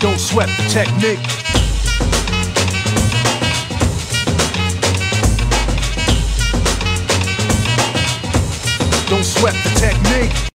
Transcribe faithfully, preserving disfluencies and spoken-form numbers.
Don't sweat the technique. Don't sweat the technique.